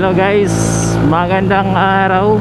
Hello guys, magandang araw.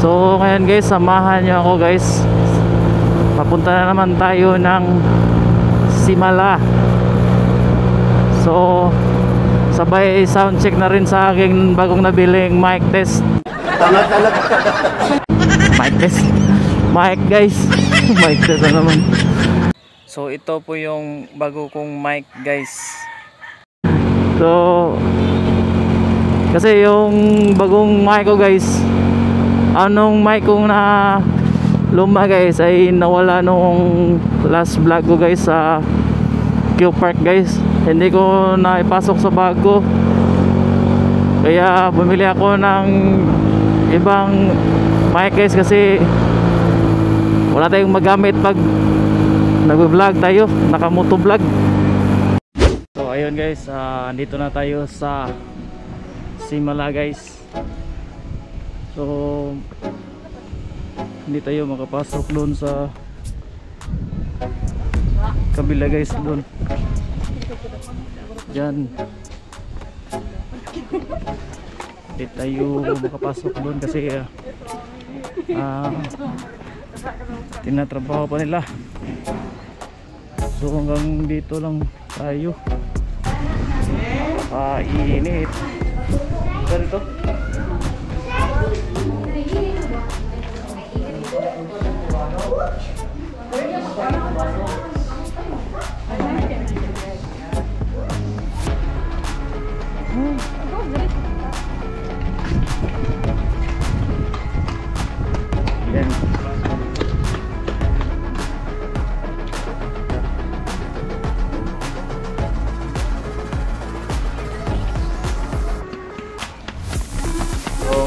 So ngayon guys, samahan niyo ako guys. Papunta na naman tayo ng Simala. So sabay sound check na rin sa aking bagong nabiling mic test. Mic test. Mic guys. Mic test na naman. So ito po yung bago kong mic guys. So kasi yung bagong mic ko guys, anong mic kong na luma guys ay nawala nung last vlog ko guys sa Q Park guys, hindi ko naipasok sa bag ko, kaya bumili ako ng ibang mic guys kasi wala tayong magamit pag nag-vlog tayo, nakamoto vlog. So ayun guys, dito na tayo sa Simala guys. So hindi tayo makapasok doon sa kabila guys, doon dyan hindi tayo makapasok doon kasi tinatrabaho pa nila, so hanggang dito lang tayo. Init ganito.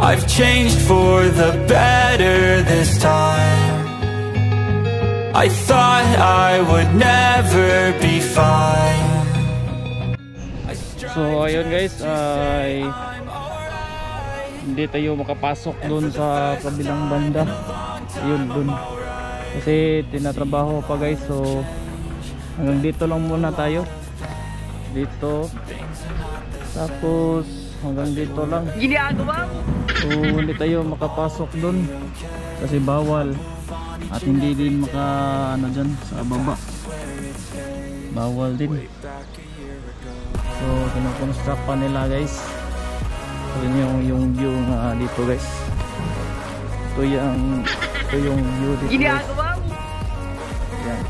I've changed for the better this time. I thought I would never be fine. So ayun guys, ay hindi tayo makapasok doon sa kabilang banda. Ayun doon. Kasi tinatrabaho pa guys, so hanggang dito lang muna tayo. Dito. Tapos hanggang dito lang. So hindi tayo makapasok doon kasi bawal, at hindi din dyan sa baba bawal din. So kinoconstruct pa nila guys. So yun yung view na dito guys. Ito yung view dito guys. Yan.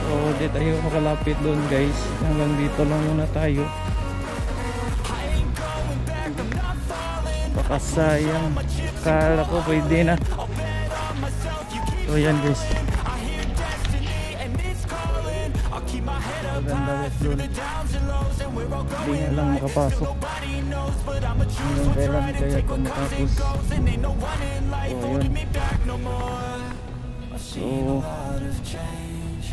So dito tayo makalapit doon guys, hanggang dito lang muna tayo. Baka sayang, kala ko pwede na. So yan guys, maganda guys doon. Hindi na lang makapasok hanggang kailan kaya ito matapos. So yun. So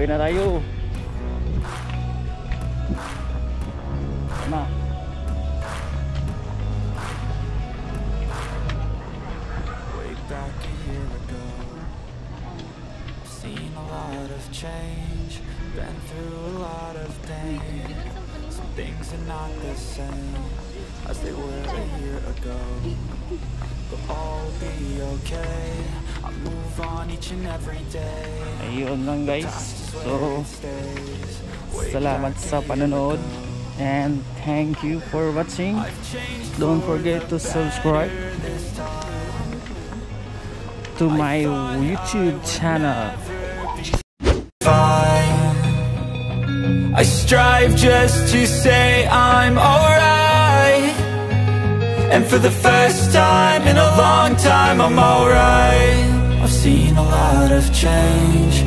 Uwi na tayo. Tama. Change, been through a lot of things. Some things are not the same as they were a year ago, but all be okay. I move on each and every day. Ayun lang guys, so salamat sa panonood and thank you for watching. Don't forget to subscribe to my YouTube channel. I strive just to say I'm alright, and for the first time in a long time I'm alright. I've seen a lot of change,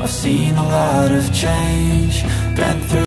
I've seen a lot of change, been through